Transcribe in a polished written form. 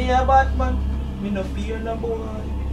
Kaya Batman, minapiyan na buhay.